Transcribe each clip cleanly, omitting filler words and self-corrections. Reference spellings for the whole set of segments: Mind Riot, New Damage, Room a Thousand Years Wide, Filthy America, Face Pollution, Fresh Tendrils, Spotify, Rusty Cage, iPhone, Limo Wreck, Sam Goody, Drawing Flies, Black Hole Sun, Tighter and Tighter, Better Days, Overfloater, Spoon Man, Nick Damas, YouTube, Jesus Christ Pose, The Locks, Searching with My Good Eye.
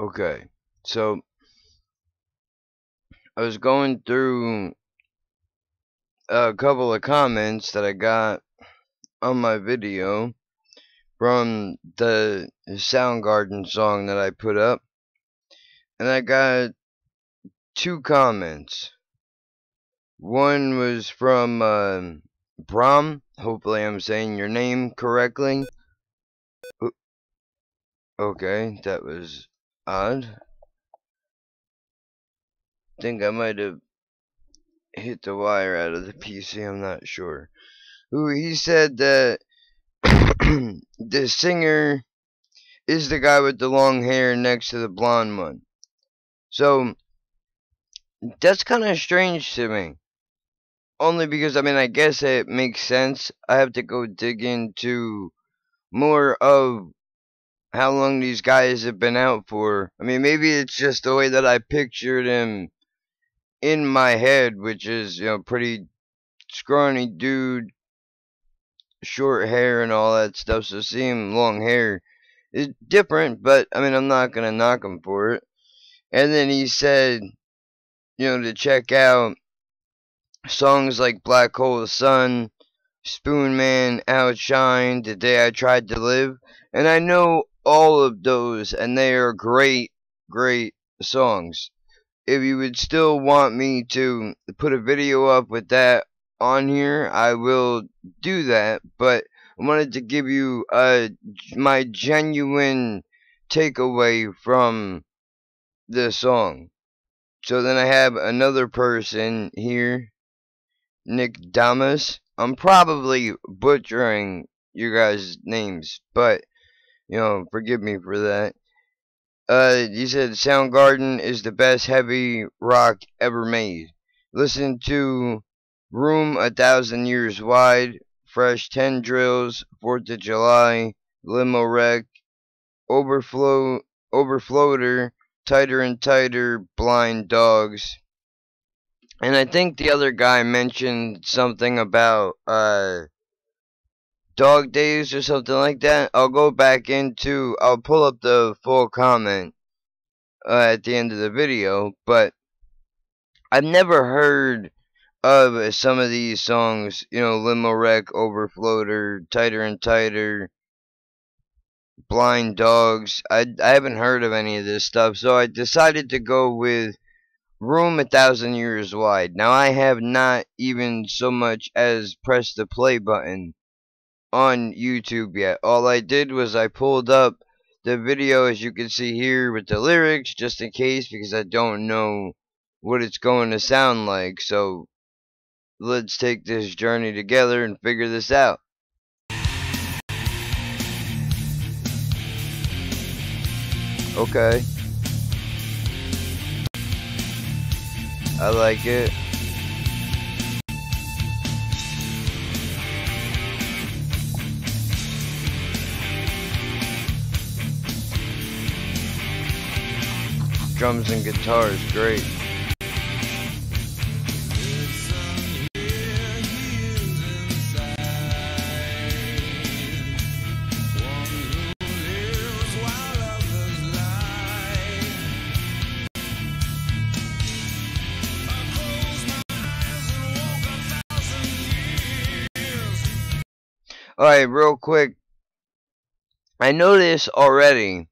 Okay, so I was going through a couple of comments that I got on my video from the Soundgarden song that I put up, and I got two comments. One was from Brom, hopefully I'm saying your name correctly. Okay, that was odd. I think I might have hit the wire out of the PC, I'm not sure. Who he said that the singer is the guy with the long hair next to the blonde one. So that's kind of strange to me. Only because, I mean, I guess it makes sense. I have to go dig into more of how long these guys have been out for. I mean, maybe it's just the way that I pictured him in my head, which is, you know, pretty scrawny dude, short hair and all that stuff. So seeing him long hair is different, but, I mean, I'm not going to knock him for it. And then he said, you know, to check out songs like Black Hole Sun, Spoon Man, Outshine, The Day I Tried to Live. And I know all of those, and they are great, great songs. If you would still want me to put a video up with that on here, I will do that. But I wanted to give you my genuine takeaway from the song. So then I have another person here, Nick Damas. I'm probably butchering you guys' names, but, you know, forgive me for that. He said Soundgarden is the best heavy rock ever made. Listen to Room a Thousand Years Wide, Fresh Tendrils, 4th of July, Limo Wreck, Overfloater, Tighter and Tighter, Blind Dogs. And I think the other guy mentioned something about Dog Days or something like that. I'll pull up the full comment at the end of the video, but I've never heard of some of these songs, you know, Limo Wreck, Overfloater, Tighter and Tighter, Blind Dogs. I haven't heard of any of this stuff, so I decided to go with Room a Thousand Years Wide. Now, I have not even so much as pressed the play button on YouTube yet. All I did was I pulled up the video, as you can see here, with the lyrics, just in case, because I don't know what it's going to sound like. So let's take this journey together and figure this out. Okay, I like it. Drums and guitars, great. Alright, real quick, I noticed already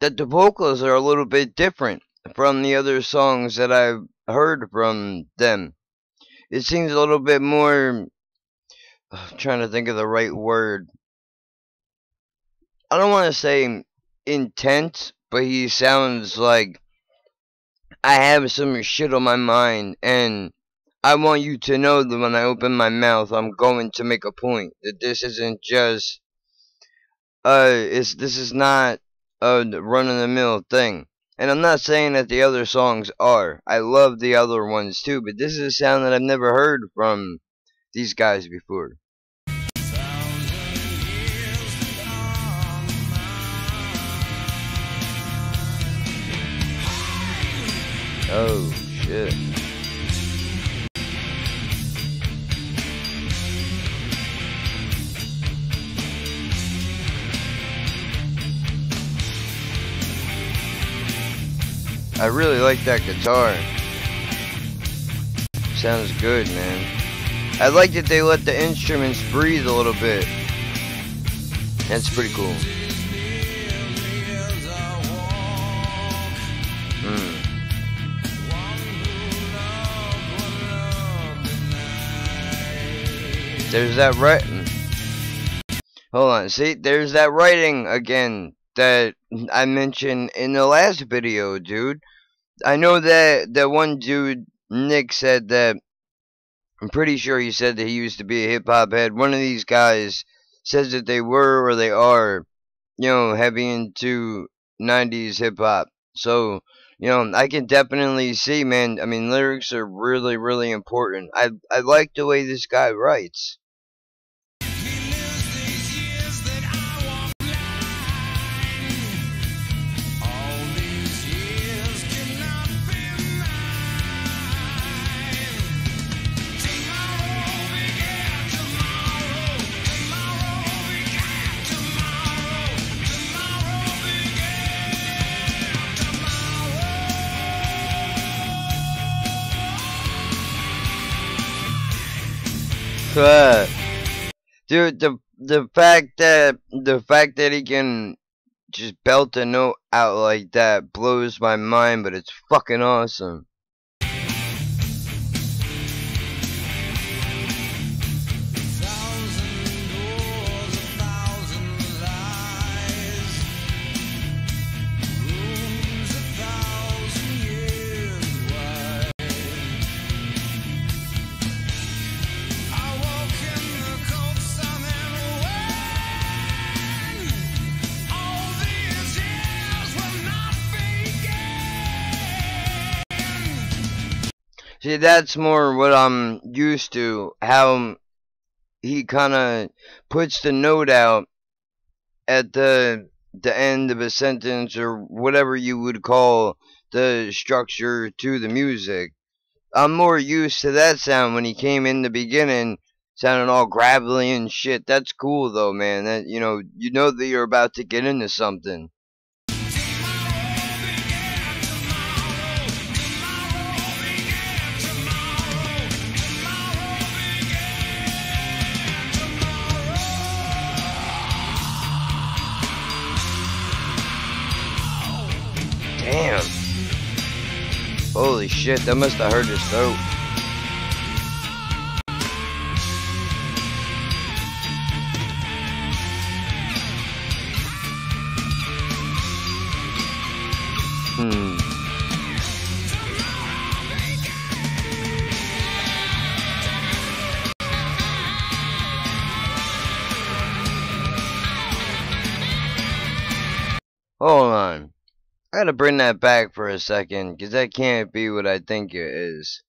that the vocals are a little bit different from the other songs that I've heard from them. It seems a little bit more, I'm trying to think of the right word. I don't want to say intense, but he sounds like, I have some shit on my mind, and I want you to know that when I open my mouth, I'm going to make a point. That this isn't just, this is not a run-of-the-mill thing. And I'm not saying that the other songs are. I love the other ones too, but this is a sound that I've never heard from these guys before. Oh, shit. I really like that guitar. Sounds good, man. I like that they let the instruments breathe a little bit. That's pretty cool. There's that writing. Hold on, see? There's that writing again that I mentioned in the last video, dude. I know that that one dude, Nick, said that. I'm pretty sure he said that he used to be a hip-hop head. One of these guys says that they were or they are, you know, heavy into 90s hip-hop. So, you know, I can definitely see, man. I mean, lyrics are really, really important. I like the way this guy writes. Dude, the fact that he can just belt a note out like that blows my mind, but it's fucking awesome. See, that's more what I'm used to, how he kind of puts the note out at the end of a sentence or whatever you would call the structure to the music. I'm more used to that sound when he came in the beginning, sounding all gravelly and shit. That's cool though, man. That, you know that you're about to get into something. Damn. Holy shit, that must have hurt his throat. Hold on. I gotta bring that back for a second, because that can't be what I think it is.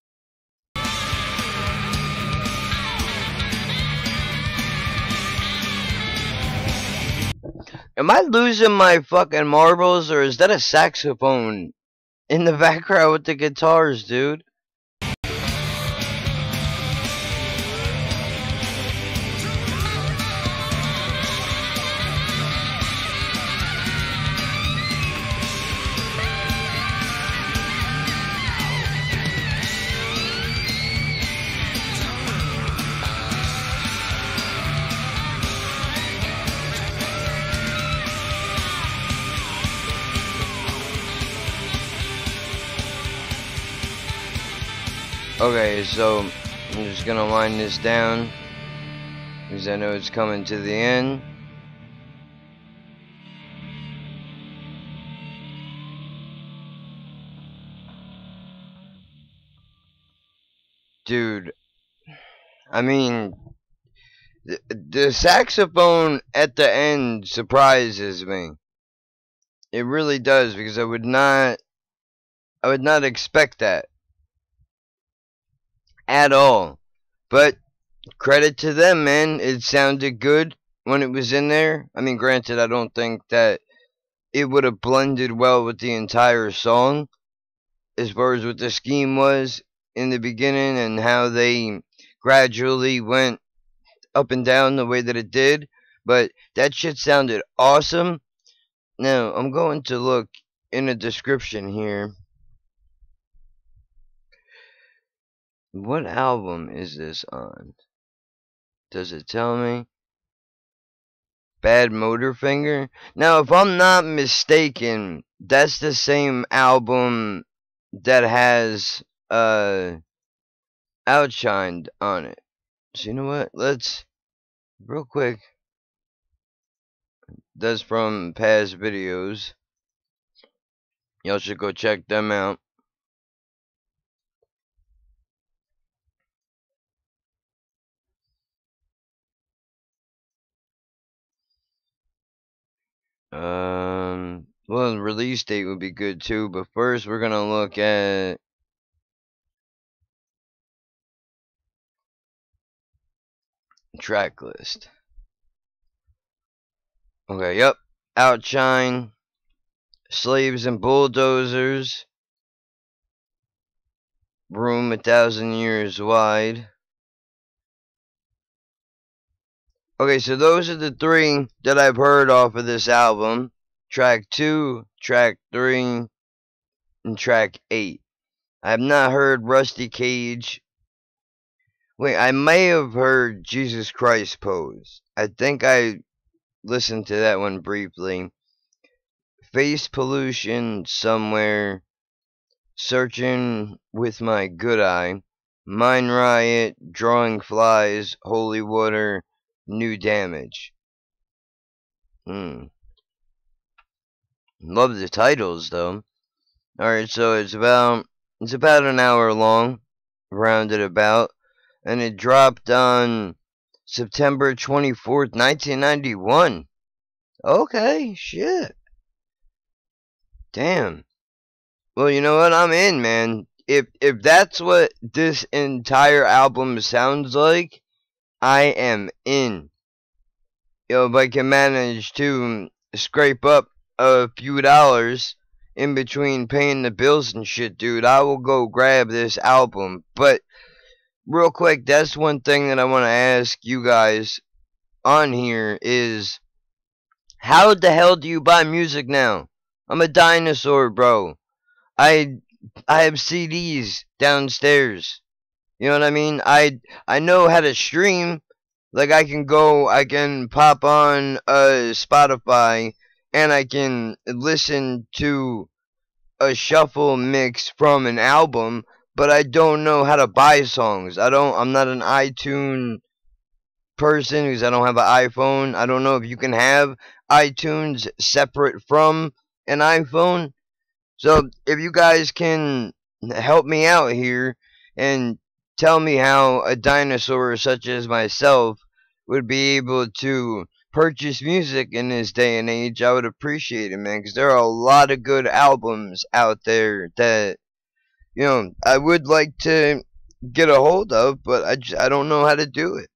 Am I losing my fucking marbles, or is that a saxophone in the background with the guitars, dude? Okay, so I'm just gonna wind this down because I know it's coming to the end. Dude, I mean, the saxophone at the end surprises me. It really does, because I would not expect that at all. But credit to them, man. It sounded good when it was in there. I mean, granted, I don't think that it would have blended well with the entire song as far as what the scheme was in the beginning and how they gradually went up and down the way that it did, but that shit sounded awesome. Now I'm going to look in the description here What album is this on? Does it tell me? Bad Motorfinger? Now, if I'm not mistaken, that's the same album that has Outshine on it. So you know what? Let's real quick. That's from past videos. Y'all should go check them out. Well, release date would be good too, but first we're gonna look at track list. Okay, yep. Outshine, Slaves and Bulldozers, Room a Thousand Years Wide. Okay, so those are the three that I've heard off of this album. Track 2, Track 3, and Track 8. I have not heard Rusty Cage. Wait, I may have heard Jesus Christ Pose. I think I listened to that one briefly. Face Pollution somewhere. Searching with My Good Eye. Mind Riot, Drawing Flies, Holy Water, New Damage. Love the titles though. Alright, so it's about an hour long, rounded about, and it dropped on September 24th, 1991. Okay, shit. Damn. Well, you know what? I'm in, man. If that's what this entire album sounds like, I am in. Yo, if I can manage to scrape up a few dollars in between paying the bills and shit, dude, I will go grab this album. But real quick, that's one thing that I want to ask you guys on here is, how the hell do you buy music now? I'm a dinosaur, bro. I have CDs downstairs. You know what I mean? I know how to stream. Like, I can pop on Spotify, and I can listen to a shuffle mix from an album, but I don't know how to buy songs. I'm not an iTunes person because I don't have an iPhone. I don't know if you can have iTunes separate from an iPhone. So if you guys can help me out here and tell me how a dinosaur such as myself would be able to purchase music in this day and age, I would appreciate it, man, because there are a lot of good albums out there that, you know, I would like to get a hold of, but I don't know how to do it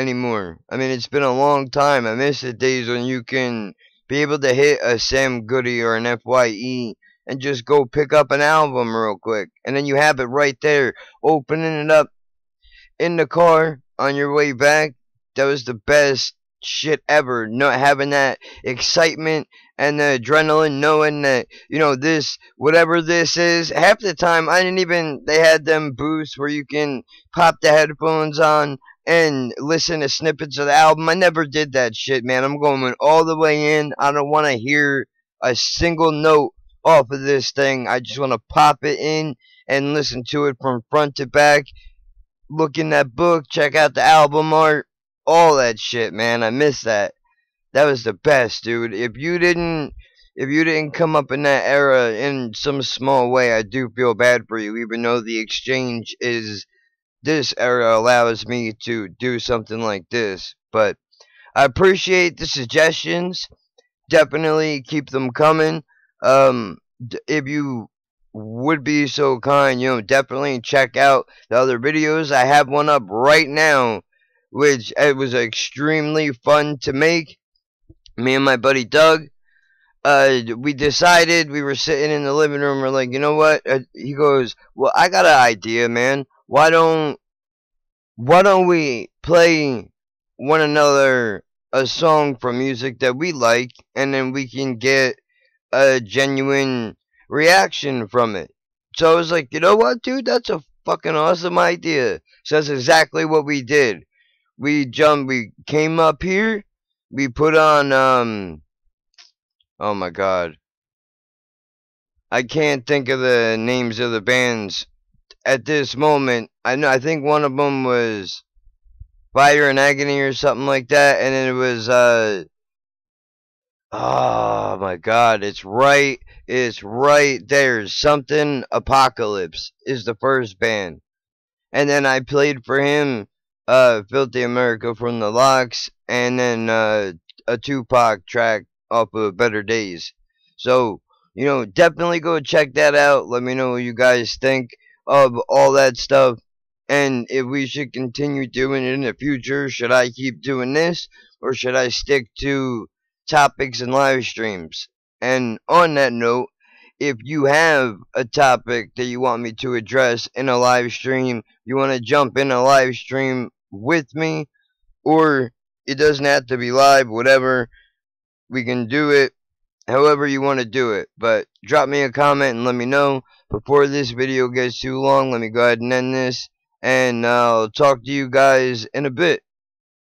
anymore. I mean, it's been a long time. I miss the days when you can be able to hit a Sam Goody or an FYE and just go pick up an album real quick, and then you have it right there, opening it up in the car on your way back. That was the best shit ever, not having that excitement and the adrenaline, knowing that, you know, this, whatever this is. Half the time I didn't even, they had them booths where you can pop the headphones on and listen to snippets of the album. I never did that shit, man. I'm going all the way in. I don't want to hear a single note off of this thing. I just want to pop it in and listen to it from front to back, look in that book, check out the album art, all that shit, man. I miss that. That was the best, dude. If you didn't come up in that era in some small way, I do feel bad for you, even though the exchange is, this era allows me to do something like this. But I appreciate the suggestions. Definitely keep them coming. If you would be so kind, you know, definitely check out the other videos. I have one up right now, which it was extremely fun to make. Me and my buddy Doug, we decided, we were sitting in the living room, we're like, you know what? He goes, well, I got an idea, man. Why don't we play one another a song from music that we like, and then we can get a genuine reaction from it. So I was like, you know what, dude, that's a fucking awesome idea. So that's exactly what we did. We came up here, we put on, oh my god, I can't think of the names of the bands at this moment. I know, I think one of them was Fire and Agony or something like that, and it was, oh my god, it's right there, Something Apocalypse is the first band, and then I played for him Filthy America from The Locks, and then a Tupac track off of Better Days. So, you know, definitely go check that out. Let me know what you guys think of all that stuff, and if we should continue doing it in the future. Should I keep doing this, or should I stick to topics and live streams? And on that note, if you have a topic that you want me to address in a live stream, you want to jump in a live stream with me, or it doesn't have to be live, whatever, we can do it however you want to do it. But drop me a comment and let me know. Before this video gets too long, let me go ahead and end this, and I'll talk to you guys in a bit.